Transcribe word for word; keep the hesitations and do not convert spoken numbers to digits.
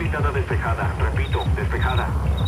Posibilidad despejada. Repito, despejada.